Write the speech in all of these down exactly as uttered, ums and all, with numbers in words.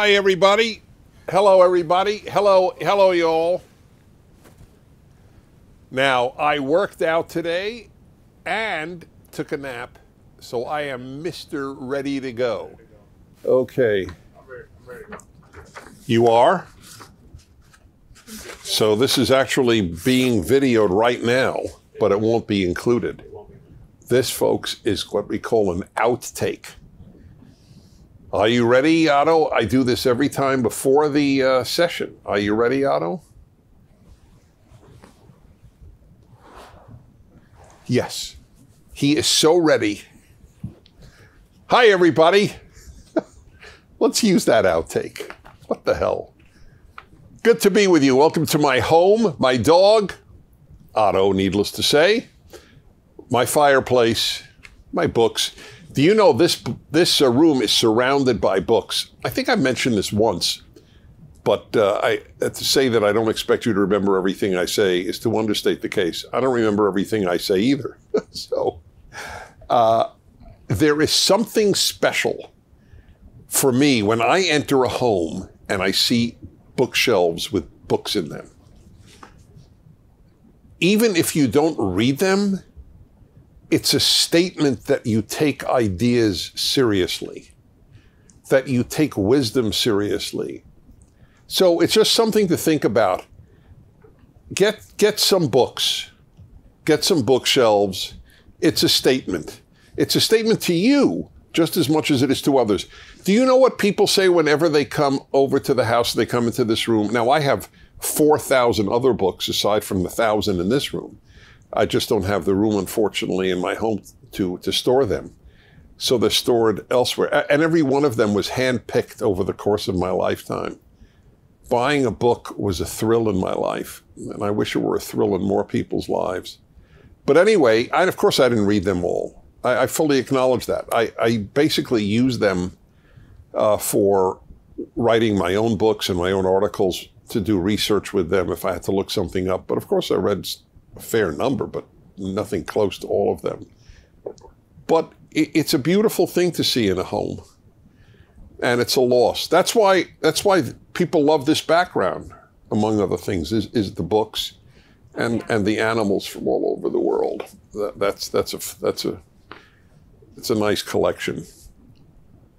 Hi, everybody. Hello, everybody. Hello, hello, y'all. Now, I worked out today and took a nap, so I am Mister Ready to Go. Okay. I'm ready, I'm ready to go. You are? So this is actually being videoed right now, but it won't be included. This, folks, is what we call an outtake. Are you ready, Otto? I do this every time before the uh, session. Are you ready, Otto? Yes. He is so ready. Hi, everybody. Let's use that outtake. What the hell? Good to be with you. Welcome to my home, my dog, Otto, needless to say, my fireplace, my books. Do you know this, this uh, room is surrounded by books? I think I mentioned this once, but uh, I, to say that I don't expect you to remember everything I say is to understate the case. I don't remember everything I say either. So uh, there is something special for me when I enter a home and I see bookshelves with books in them. Even if you don't read them, it's a statement that you take ideas seriously, that you take wisdom seriously. So it's just something to think about. Get, get some books, get some bookshelves. It's a statement. It's a statement to you just as much as it is to others. Do you know what people say whenever they come over to the house, they come into this room? Now I have four thousand other books aside from the thousand in this room. I just don't have the room, unfortunately, in my home to, to store them. So they're stored elsewhere. And every one of them was handpicked over the course of my lifetime. Buying a book was a thrill in my life, and I wish it were a thrill in more people's lives. But anyway, I, of course, I didn't read them all. I, I fully acknowledge that. I, I basically use them uh, for writing my own books and my own articles, to do research with them if I had to look something up. But of course, I read a fair number, but nothing close to all of them. But it's a beautiful thing to see in a home, and it's a loss. That's why that's why people love this background, among other things, is, is the books and and the animals from all over the world. That, that's that's a that's a it's a nice collection.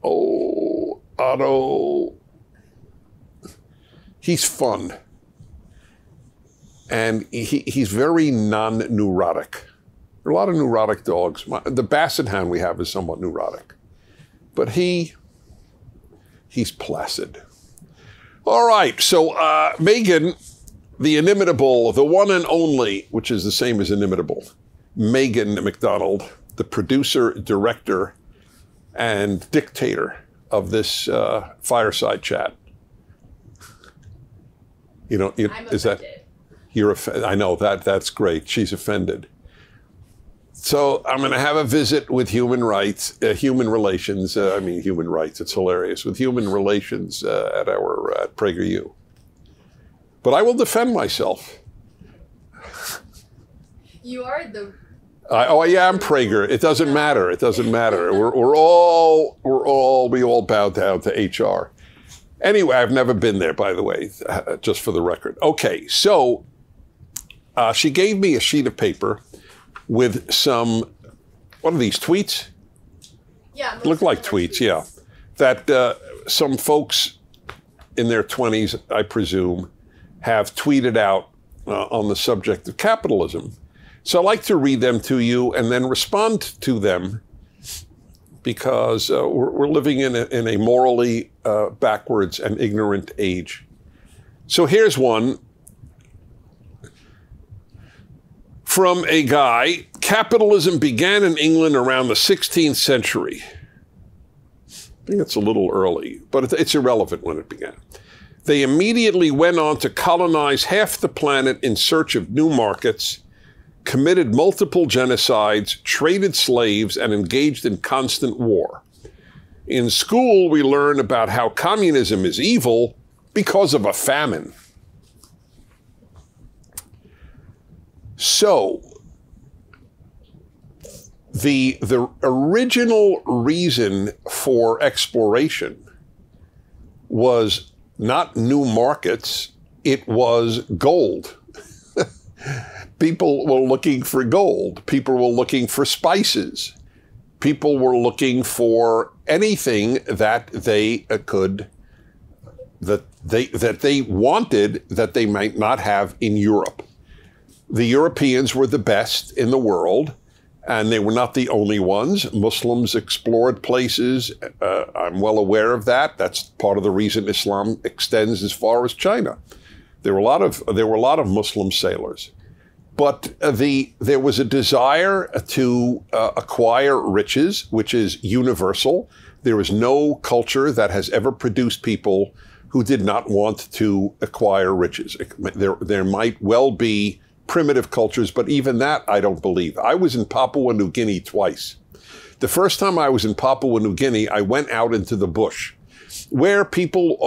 Oh, Otto, he's fun. And he, he's very non-neurotic. There are a lot of neurotic dogs. My, the Basset Hound we have is somewhat neurotic. But he, he's placid. All right, so uh, Megan, the inimitable, the one and only, which is the same as inimitable, Megan McDonald, the producer, director, and dictator of this uh, Fireside Chat. You know, you, is that... You're offended. I know that. That's great. She's offended. So I'm going to have a visit with human rights, uh, human relations. Uh, I mean, human rights. It's hilarious. With human relations uh, at our uh, at PragerU. But I will defend myself. You are the. I, oh yeah, I'm Prager. It doesn't matter. It doesn't matter. We're we're all we're all we all bow down to H R. Anyway, I've never been there, by the way, uh, just for the record. Okay, so. Uh, she gave me a sheet of paper with some, what are these, tweets? Yeah. Look like tweets, tweets, yeah. That uh, some folks in their twenties, I presume, have tweeted out uh, on the subject of capitalism. So I'd like to read them to you and then respond to them, because uh, we're, we're living in a, in a morally uh, backwards and ignorant age. So here's one. From a guy, capitalism began in England around the sixteenth century. I think it's a little early, but it's irrelevant when it began. They immediately went on to colonize half the planet in search of new markets, committed multiple genocides, traded slaves, and engaged in constant war. In school, we learn about how communism is evil because of a famine. So, the, the original reason for exploration was not new markets, it was gold. People were looking for gold. People were looking for spices. People were looking for anything that they could, that they, that they wanted that they might not have in Europe. The Europeans were the best in the world, and they were not the only ones. Muslims explored places. Uh, I'm well aware of that. That's part of the reason Islam extends as far as China. There were a lot of, there were a lot of Muslim sailors. But the, there was a desire to uh, acquire riches, which is universal. There is no culture that has ever produced people who did not want to acquire riches. There, there might well be primitive cultures, but even that I don't believe. I was in Papua New Guinea twice. The first time I was in Papua New Guinea, I went out into the bush where people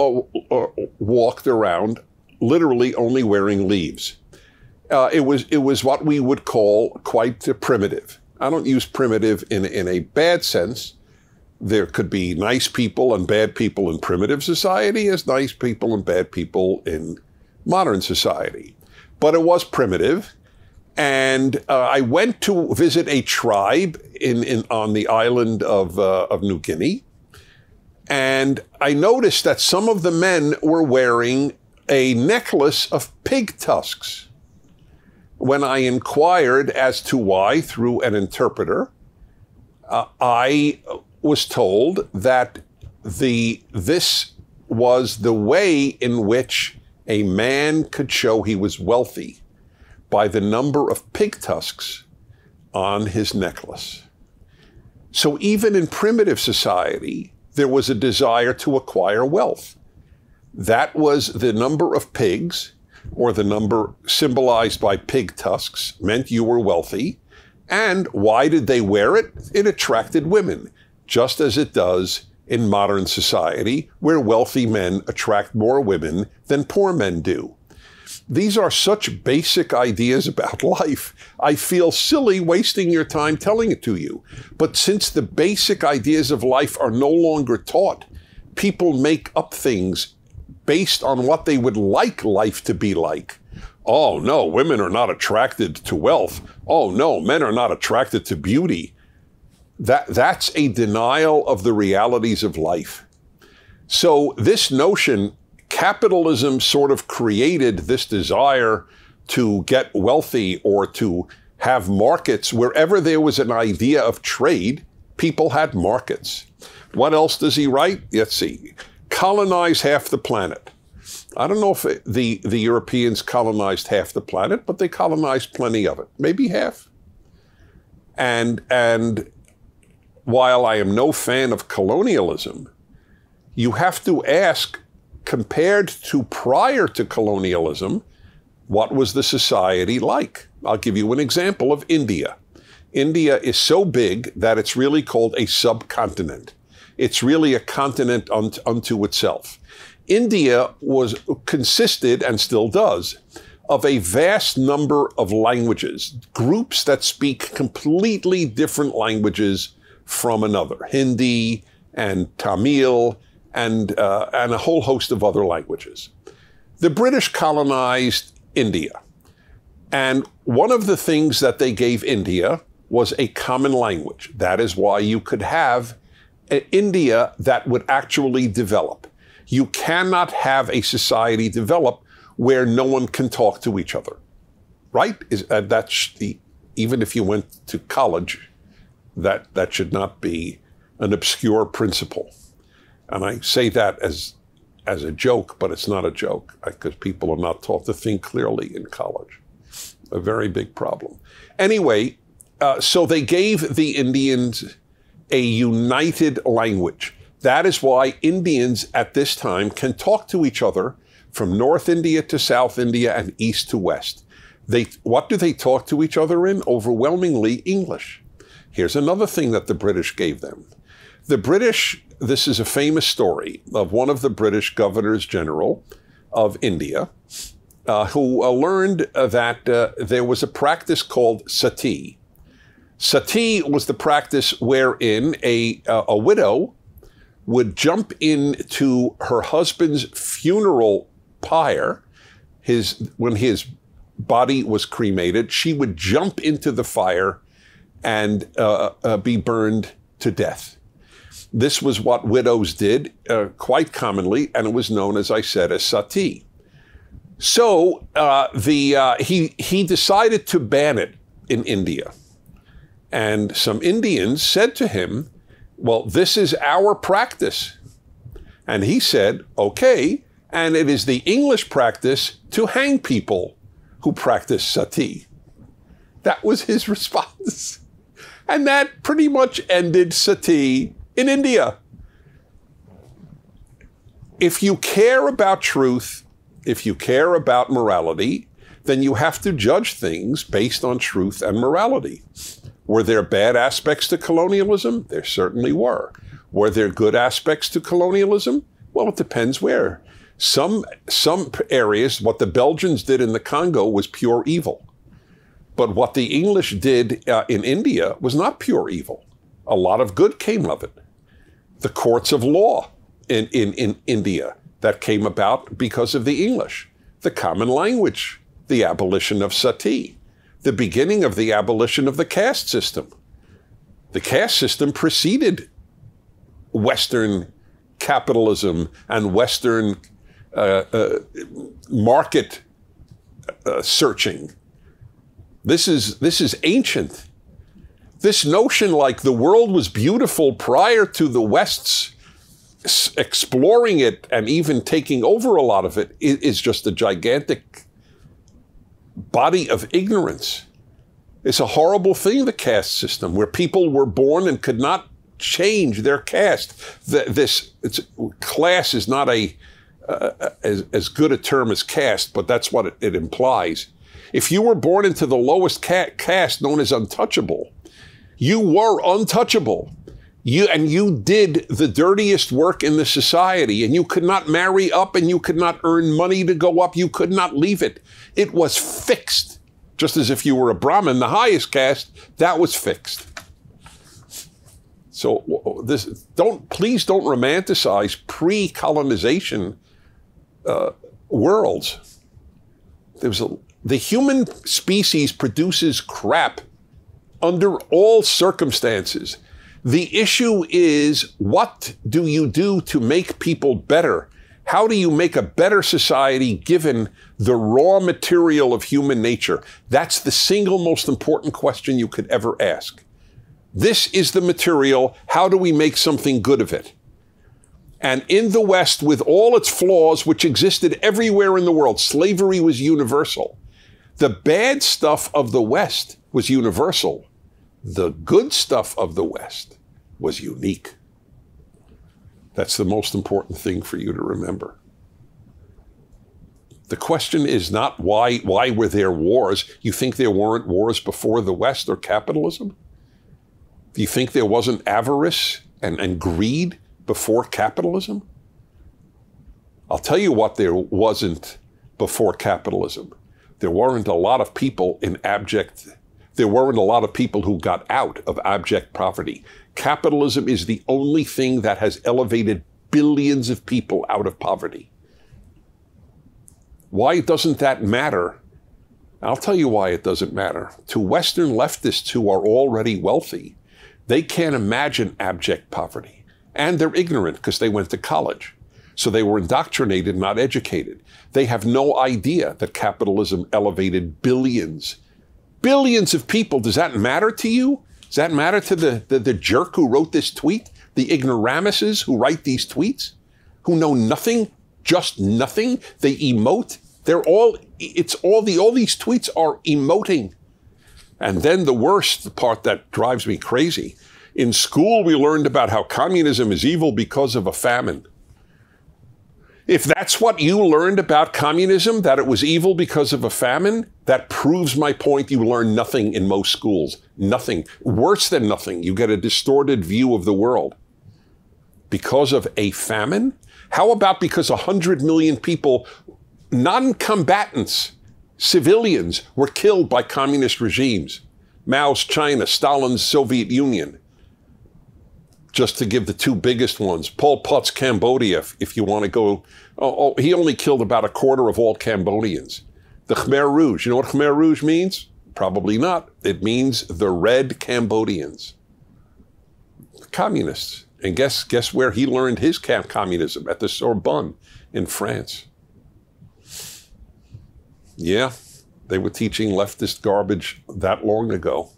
uh, uh, walked around literally only wearing leaves. Uh, it was it was what we would call quite primitive. I don't use primitive in, in a bad sense. There could be nice people and bad people in primitive society as nice people and bad people in modern society. But it was primitive. And uh, I went to visit a tribe in, in on the island of, uh, of New Guinea. And I noticed that some of the men were wearing a necklace of pig tusks. When I inquired as to why through an interpreter, uh, I was told that the, this was the way in which a man could show he was wealthy by the number of pig tusks on his necklace. So even in primitive society, there was a desire to acquire wealth. That was the number of pigs, or the number symbolized by pig tusks, meant you were wealthy. And why did they wear it? It attracted women, just as it does in modern society, where wealthy men attract more women than poor men do. These are such basic ideas about life. I feel silly wasting your time telling it to you. But since the basic ideas of life are no longer taught, people make up things based on what they would like life to be like. Oh no, women are not attracted to wealth. Oh no, men are not attracted to beauty. That, that's a denial of the realities of life. So this notion, capitalism sort of created this desire to get wealthy or to have markets. Wherever there was an idea of trade, people had markets. What else does he write? Let's see. Colonize half the planet. I don't know if it, the, the Europeans colonized half the planet, but they colonized plenty of it, maybe half. And, and while I am no fan of colonialism, you have to ask, compared to prior to colonialism, what was the society like? I'll give you an example of India. India is so big that it's really called a subcontinent. It's really a continent unto, unto itself. India was consisted, and still does, of a vast number of languages, groups that speak completely different languages from another, Hindi and Tamil and, uh, and a whole host of other languages. The British colonized India, and one of the things that they gave India was a common language. That is why you could have India that would actually develop. You cannot have a society develop where no one can talk to each other, right? Is, uh, that's the, even if you went to college, that, that should not be an obscure principle. And I say that as, as a joke, but it's not a joke, because people are not taught to think clearly in college. A very big problem. Anyway, uh, so they gave the Indians a united language. That is why Indians at this time can talk to each other from North India to South India and East to West. They, what do they talk to each other in? Overwhelmingly English. Here's another thing that the British gave them. The British, this is a famous story of one of the British governors general of India, uh, who uh, learned uh, that uh, there was a practice called sati. Sati was the practice wherein a, uh, a widow would jump into her husband's funeral pyre, his when his body was cremated, she would jump into the fire and uh, uh, be burned to death. This was what widows did uh, quite commonly, and it was known, as I said, as sati. So uh, the uh, he he decided to ban it in India, and some Indians said to him, "Well, this is our practice," and he said, "Okay." And it is the English practice to hang people who practice sati. That was his response. And that pretty much ended sati in India. If you care about truth, if you care about morality, then you have to judge things based on truth and morality. Were there bad aspects to colonialism? There certainly were. Were there good aspects to colonialism? Well, it depends where. Some, some areas, what the Belgians did in the Congo was pure evil. But what the English did uh, in India was not pure evil. A lot of good came of it. The courts of law in, in, in India, that came about because of the English. The common language, the abolition of sati, the beginning of the abolition of the caste system. The caste system preceded Western capitalism and Western Uh, uh, market uh, searching. This is, this is ancient. This notion like the world was beautiful prior to the West's exploring it and even taking over a lot of it is, is just a gigantic body of ignorance. It's a horrible thing, the caste system, where people were born and could not change their caste. The, this it's, class is not a Uh, as, as good a term as caste, but that's what it, it implies. If you were born into the lowest ca caste known as untouchable, you were untouchable. You, and you did the dirtiest work in the society, and you could not marry up, and you could not earn money to go up. You could not leave it. It was fixed. Just as if you were a Brahmin, the highest caste, that was fixed. So this, don't, please don't romanticize pre-colonization Uh, worlds. There was a, the human species produces crap under all circumstances. The issue is, what do you do to make people better? How do you make a better society given the raw material of human nature? That's the single most important question you could ever ask. This is the material. How do we make something good of it? And in the West, with all its flaws, which existed everywhere in the world, slavery was universal. The bad stuff of the West was universal. The good stuff of the West was unique. That's the most important thing for you to remember. The question is not why, why were there wars? You think there weren't wars before the West or capitalism? Do you think there wasn't avarice and, and greed before capitalism? I'll tell you what there wasn't before capitalism. There weren't a lot of people in abject, there weren't a lot of people who got out of abject poverty. Capitalism is the only thing that has elevated billions of people out of poverty. Why doesn't that matter? I'll tell you why it doesn't matter. To Western leftists who are already wealthy, they can't imagine abject poverty. And they're ignorant because they went to college. So they were indoctrinated, not educated. They have no idea that capitalism elevated billions, billions of people. Does that matter to you? Does that matter to the, the, the jerk who wrote this tweet? The ignoramuses who write these tweets? Who know nothing, just nothing? They emote. They're all, it's all the, all these tweets are emoting. And then the worst, the part that drives me crazy, in school, we learned about how communism is evil because of a famine. If that's what you learned about communism, that it was evil because of a famine, that proves my point. You learn nothing in most schools. Nothing. Worse than nothing. You get a distorted view of the world. Because of a famine? How about because one hundred million people, non-combatants, civilians, were killed by communist regimes? Mao's China, Stalin's Soviet Union. just to give the two biggest ones. Pol Pot's Cambodia, if, if you want to go, oh, oh, he only killed about a quarter of all Cambodians. The Khmer Rouge, you know what Khmer Rouge means? Probably not. It means the Red Cambodians, the communists. And guess, guess where he learned his camp communism? At the Sorbonne in France. Yeah, they were teaching leftist garbage that long ago.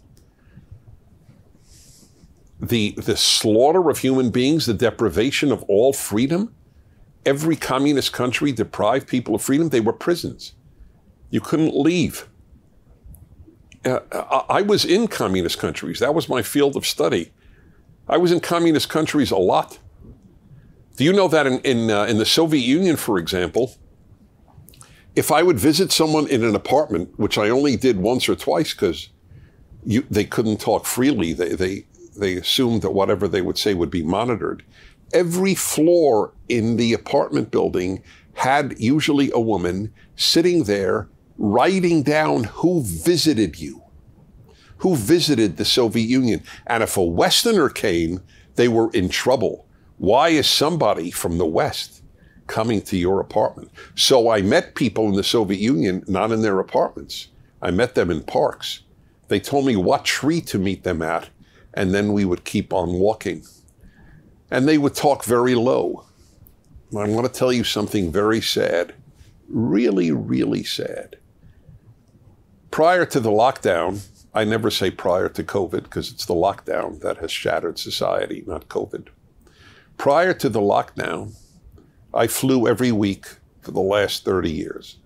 The, the slaughter of human beings, the deprivation of all freedom. Every communist country deprived people of freedom. They were prisons. You couldn't leave. Uh, I, I was in communist countries. That was my field of study. I was in communist countries a lot. Do you know that in, in, uh, in the Soviet Union, for example, if I would visit someone in an apartment, which I only did once or twice because they couldn't talk freely, they, they, they assumed that whatever they would say would be monitored. Every floor in the apartment building had usually a woman sitting there writing down who visited you, who visited the Soviet Union. And if a Westerner came, they were in trouble. Why is somebody from the West coming to your apartment? So I met people in the Soviet Union, not in their apartments. I met them in parks. They told me what tree to meet them at, and then we would keep on walking. And they would talk very low. I want to tell you something very sad, really, really sad. Prior to the lockdown, I never say prior to COVID because it's the lockdown that has shattered society, not COVID. Prior to the lockdown, I flew every week for the last thirty years,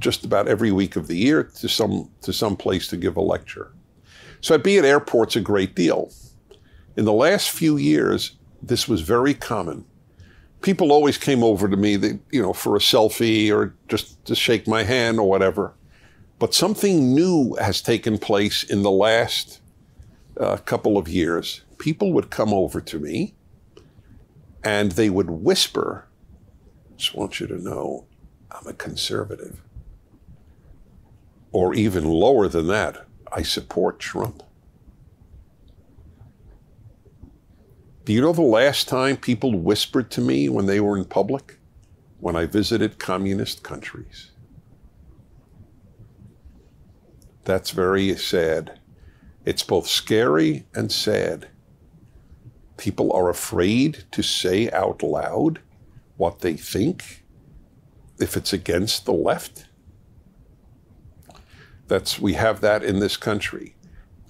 just about every week of the year to some, to some place to give a lecture. So I'd be at airports a great deal. In the last few years, this was very common. People always came over to me, they, you know, for a selfie or just to shake my hand or whatever. But something new has taken place in the last uh, couple of years. People would come over to me and they would whisper, just want you to know, I'm a conservative. Or even lower than that, I support Trump. Do you know the last time people whispered to me when they were in public? When I visited communist countries. That's very sad. It's both scary and sad. People are afraid to say out loud what they think if it's against the left. That's, we have that in this country.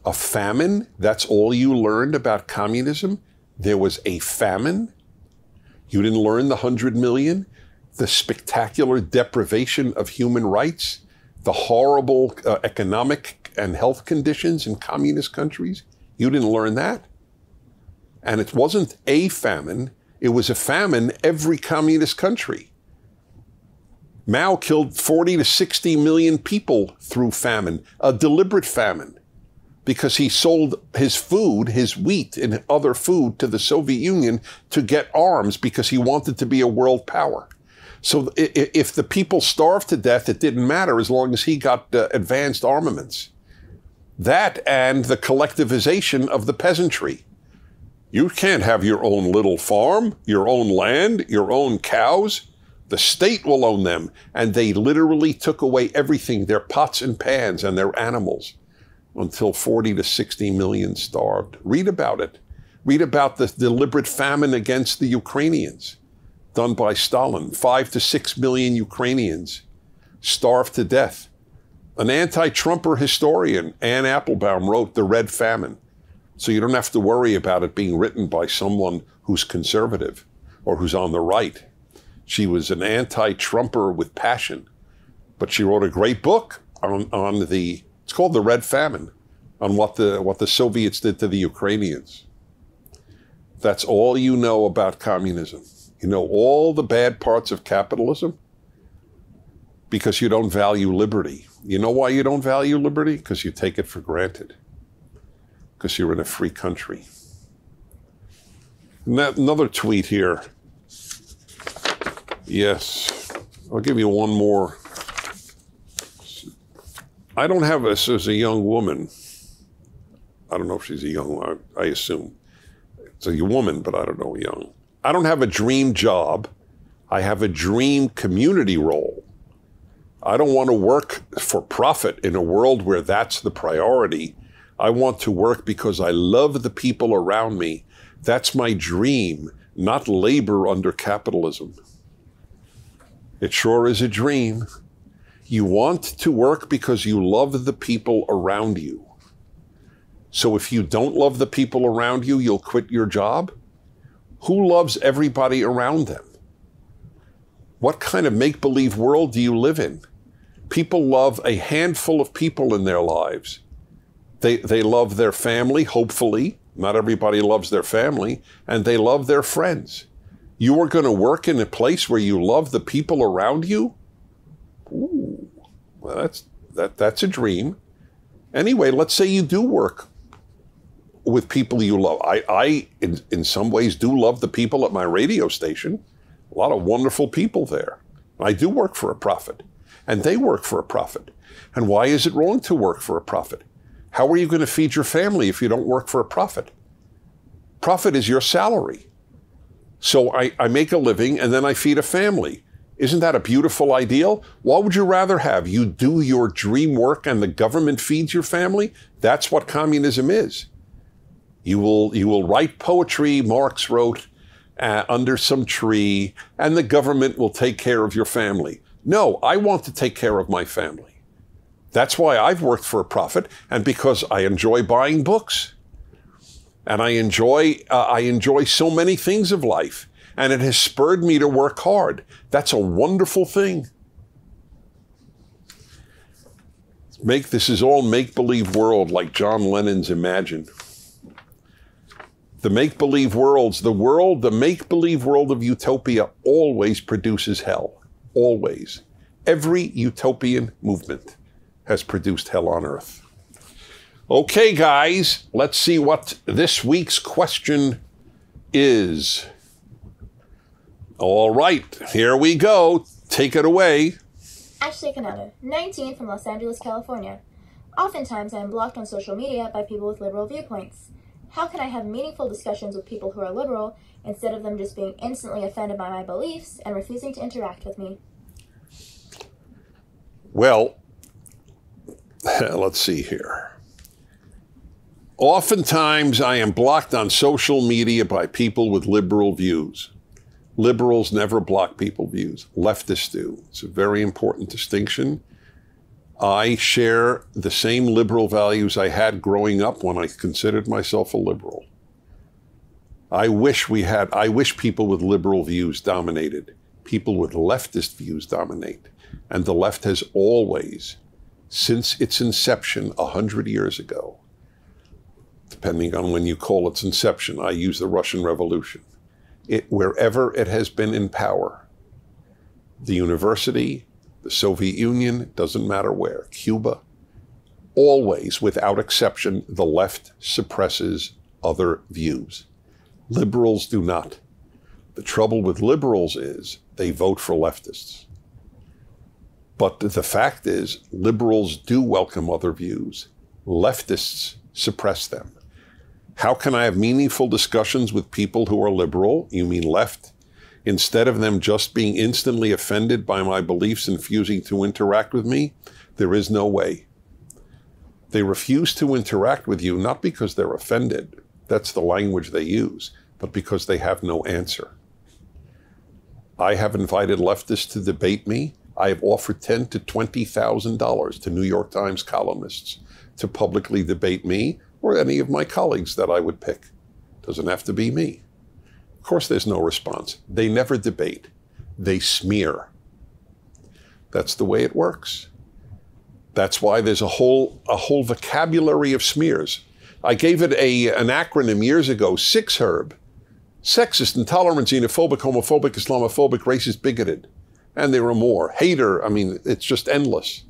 A famine, that's all you learned about communism? There was a famine. You didn't learn the hundred million, the spectacular deprivation of human rights, the horrible uh, economic and health conditions in communist countries. You didn't learn that. And it wasn't a famine. It was a famine every communist country. Mao killed forty to sixty million people through famine, a deliberate famine, because he sold his food, his wheat and other food to the Soviet Union to get arms because he wanted to be a world power. So if the people starved to death, it didn't matter as long as he got uh, advanced armaments. That and the collectivization of the peasantry. You can't have your own little farm, your own land, your own cows. The state will own them. And they literally took away everything, their pots and pans and their animals, until forty to sixty million starved. Read about it. Read about the deliberate famine against the Ukrainians done by Stalin. Five to six million Ukrainians starved to death. An anti-Trumper historian, Ann Applebaum, wrote The Red Famine. So you don't have to worry about it being written by someone who's conservative or who's on the right. She was an anti-Trumper with passion, but she wrote a great book on, on the It's called The Red Famine, on what the, what the Soviets did to the Ukrainians. That's all you know about communism. You know all the bad parts of capitalism because you don't value liberty. You know why you don't value liberty? Because you take it for granted, because you're in a free country. Another tweet here. Yes, I'll give you one more. I don't have this as a young woman. I don't know if she's a young, I, I assume. it's a woman, but I don't know, young. I don't have a dream job. I have a dream community role. I don't want to work for profit in a world where that's the priority. I want to work because I love the people around me. That's my dream, not labor under capitalism. It sure is a dream. You want to work because you love the people around you. So if you don't love the people around you, you'll quit your job. Who loves everybody around them? What kind of make-believe world do you live in? People love a handful of people in their lives. They, they love their family, hopefully. Not everybody loves their family. And they love their friends. You are going to work in a place where you love the people around you? Ooh, well, that's, that, that's a dream. Anyway, let's say you do work with people you love. I, I in, in some ways, do love the people at my radio station. A lot of wonderful people there. I do work for a profit, and they work for a profit. And why is it wrong to work for a profit? How are you going to feed your family if you don't work for a profit? Profit is your salary. So I, I make a living, and then I feed a family. Isn't that a beautiful ideal? What would you rather have? You do your dream work and the government feeds your family? That's what communism is. You will, you will write poetry, Marx wrote, uh, under some tree, and the government will take care of your family. No, I want to take care of my family. That's why I've worked for a profit, and because I enjoy buying books. And I enjoy, uh, I enjoy so many things of life. And it has spurred me to work hard. That's a wonderful thing. Make, this is all make-believe world, like John Lennon's Imagine. The make-believe worlds, the world, the make-believe world of utopia always produces hell. Always. Every utopian movement has produced hell on earth. Okay, guys, let's see what this week's question is. All right, here we go. Take it away. Ashley Canato, nineteen, from Los Angeles, California. Oftentimes I am blocked on social media by people with liberal viewpoints. How can I have meaningful discussions with people who are liberal instead of them just being instantly offended by my beliefs and refusing to interact with me? Well, let's see here. Oftentimes I am blocked on social media by people with liberal views. Liberals never block people's views. Leftists do. It's a very important distinction. I share the same liberal values I had growing up when I considered myself a liberal. I wish we had, I wish people with liberal views dominated. People with leftist views dominate. And the left has always, since its inception one hundred years ago, depending on when you call its inception, I use the Russian Revolution. It, wherever it has been in power, the university, the Soviet Union, doesn't matter where, Cuba, always, without exception, the left suppresses other views. Liberals do not. The trouble with liberals is they vote for leftists. But the fact is, liberals do welcome other views. Leftists suppress them. How can I have meaningful discussions with people who are liberal, you mean left, instead of them just being instantly offended by my beliefs and refusing to interact with me? There is no way. They refuse to interact with you, not because they're offended, that's the language they use, but because they have no answer. I have invited leftists to debate me. I have offered ten thousand to twenty thousand dollars to New York Times columnists to publicly debate me, or any of my colleagues that I would pick. Doesn't have to be me. Of course, there's no response. They never debate. They smear. That's the way it works. That's why there's a whole, a whole vocabulary of smears. I gave it a, an acronym years ago, Six Herb. Sexist, intolerant, xenophobic, homophobic, Islamophobic, racist, bigoted. And there are more. Hater, I mean, it's just endless.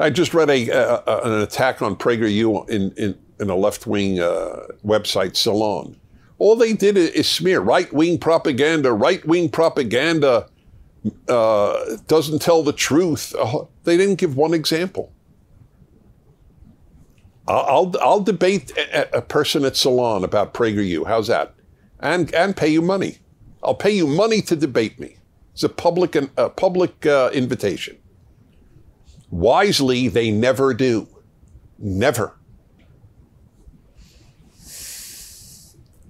I just read a, a, an attack on PragerU in, in, in a left-wing uh, website, Salon. All they did is smear right-wing propaganda. Right-wing propaganda uh, doesn't tell the truth. Uh, they didn't give one example. I'll I'll debate a, a person at Salon about PragerU. How's that? And and pay you money. I'll pay you money to debate me. It's a public a public uh, invitation. Wisely, they never do. Never.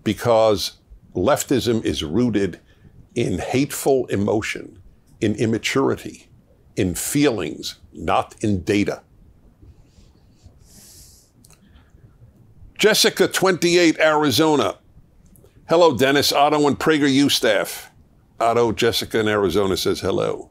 Because leftism is rooted in hateful emotion, in immaturity, in feelings, not in data. Jessica, twenty-eight, Arizona. Hello, Dennis, Otto, and PragerU staff. Otto, Jessica in Arizona says hello.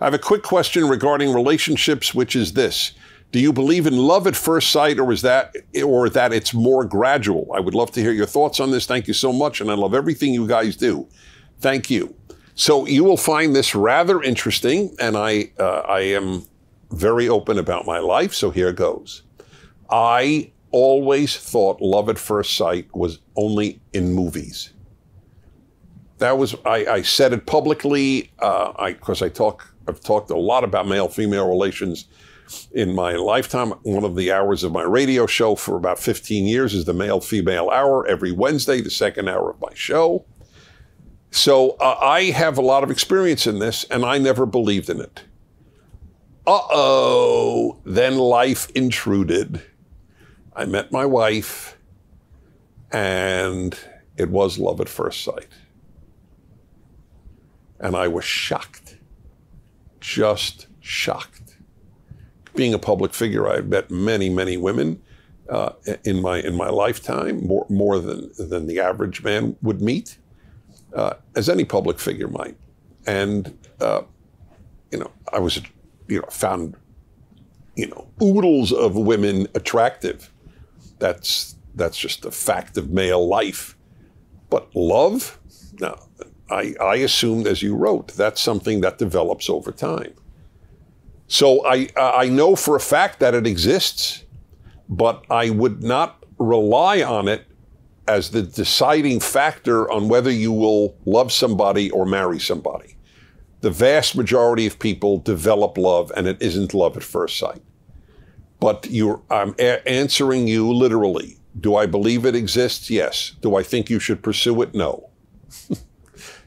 I have a quick question regarding relationships, which is this. Do you believe in love at first sight, or is that, or that it's more gradual? I would love to hear your thoughts on this. Thank you so much, and I love everything you guys do. Thank you. So you will find this rather interesting, and I, uh, I am very open about my life, so here goes. I... always thought love at first sight was only in movies. That was, I, I said it publicly, uh, I, 'cause I talk, I've talked a lot about male-female relations in my lifetime. One of the hours of my radio show for about fifteen years is the male-female hour, every Wednesday, the second hour of my show. So uh, I have a lot of experience in this, and I never believed in it. Uh-oh, then life intruded. I met my wife, and it was love at first sight. And I was shocked, just shocked. Being a public figure, I've met many, many women uh, in my in my lifetime, more more than than the average man would meet, uh, as any public figure might. And uh, you know, I was, you know, found, you know, oodles of women attractive. That's that's just a fact of male life. But love? No, I, I assumed, as you wrote, that's something that develops over time. So I, I know for a fact that it exists, but I would not rely on it as the deciding factor on whether you will love somebody or marry somebody. The vast majority of people develop love, and it isn't love at first sight. But you're, I'm a- answering you literally. Do I believe it exists? Yes. Do I think you should pursue it? No.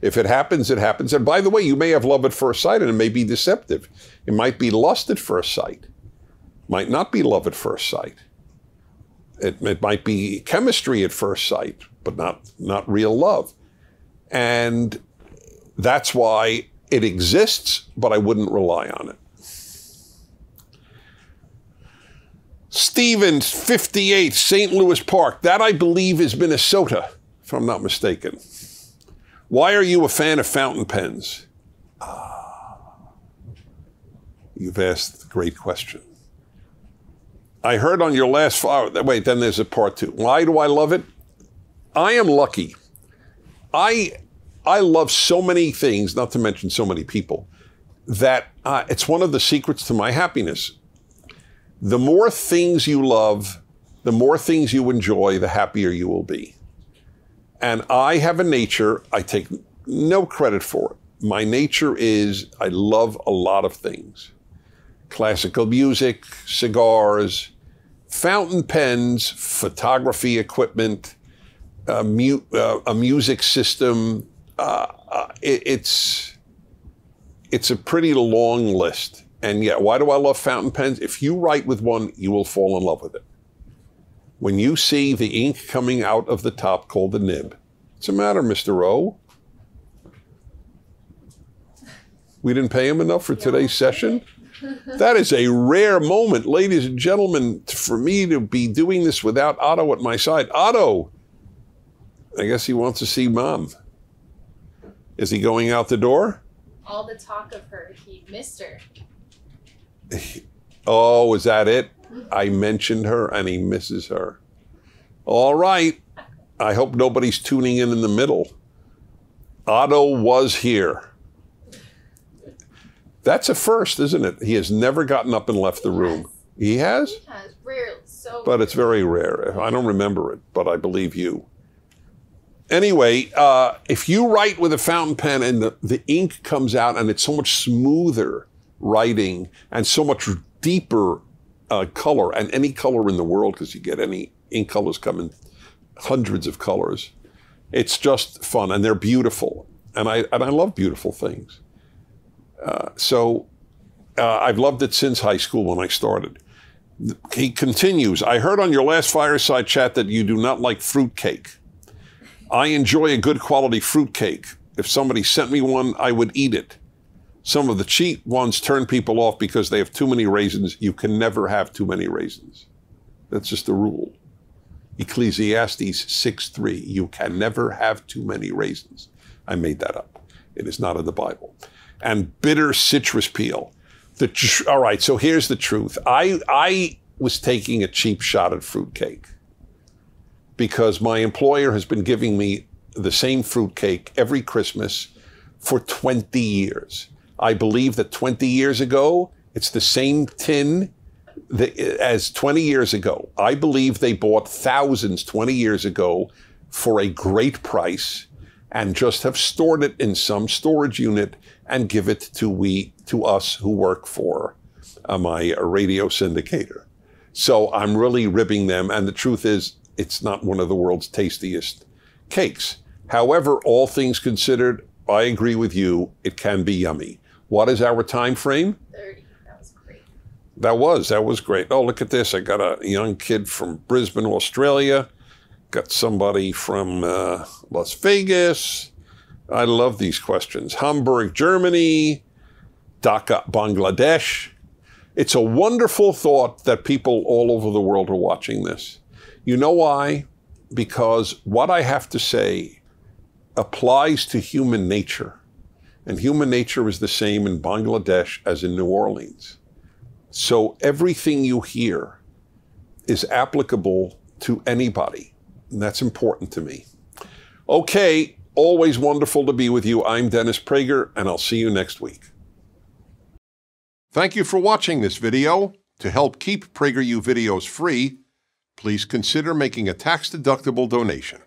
If it happens, it happens. And by the way, you may have love at first sight, and it may be deceptive. It might be lust at first sight. Might not be love at first sight. It, it might be chemistry at first sight, but not, not real love. And that's why it exists, but I wouldn't rely on it. Stevens, fifty-eight, Saint Louis Park. That, I believe, is Minnesota, if I'm not mistaken. Why are you a fan of fountain pens? Ah, you've asked a great question. I heard on your last, oh, wait, then there's a part two. Why do I love it? I am lucky. I, I love so many things, not to mention so many people, that uh, it's one of the secrets to my happiness. The more things you love, the more things you enjoy, the happier you will be. And I have a nature, I take no credit for it. My nature is, I love a lot of things. Classical music, cigars, fountain pens, photography equipment, a, mu uh, a music system. Uh, uh, it, it's, it's a pretty long list. And yeah, why do I love fountain pens? If you write with one, you will fall in love with it. When you see the ink coming out of the top called the nib, what's the matter, Mister O? We didn't pay him enough for today's session? That is a rare moment, ladies and gentlemen, for me to be doing this without Otto at my side. Otto, I guess he wants to see Mom. Is he going out the door? All the talk of her, he missed her. Oh, is that it? I mentioned her and he misses her. All right. I hope nobody's tuning in in the middle. Otto was here. That's a first, isn't it? He has never gotten up and left the room. He has? He has. Rarely. So but it's very rare. I don't remember it, but I believe you. Anyway, uh, if you write with a fountain pen and the, the ink comes out and it's so much smoother writing and so much deeper uh, color, and any color in the world, because you get any ink colors come in hundreds of colors. It's just fun, and they're beautiful. And I, and I love beautiful things. Uh, so uh, I've loved it since high school when I started. He continues, I heard on your last Fireside Chat that you do not like fruitcake. I enjoy a good quality fruitcake. If somebody sent me one, I would eat it. Some of the cheap ones turn people off because they have too many raisins. You can never have too many raisins. That's just the rule. Ecclesiastes six three, you can never have too many raisins. I made that up. It is not in the Bible. And bitter citrus peel. The tr- All right, so here's the truth. I, I was taking a cheap shot at fruitcake because my employer has been giving me the same fruitcake every Christmas for twenty years. I believe that twenty years ago, it's the same tin that, as twenty years ago. I believe they bought thousands twenty years ago for a great price and just have stored it in some storage unit and give it to we to us who work for uh, my radio syndicator. So I'm really ribbing them, and the truth is, it's not one of the world's tastiest cakes. However, all things considered, I agree with you, it can be yummy. What is our time frame? thirty, that was great. That was, that was great. Oh, look at this, I got a young kid from Brisbane, Australia, got somebody from uh, Las Vegas. I love these questions. Hamburg, Germany, Dhaka, Bangladesh. It's a wonderful thought that people all over the world are watching this. You know why? Because what I have to say applies to human nature. And human nature is the same in Bangladesh as in New Orleans. So everything you hear is applicable to anybody. And that's important to me. Okay. Always wonderful to be with you. I'm Dennis Prager, and I'll see you next week. Thank you for watching this video. To help keep PragerU videos free, please consider making a tax-deductible donation.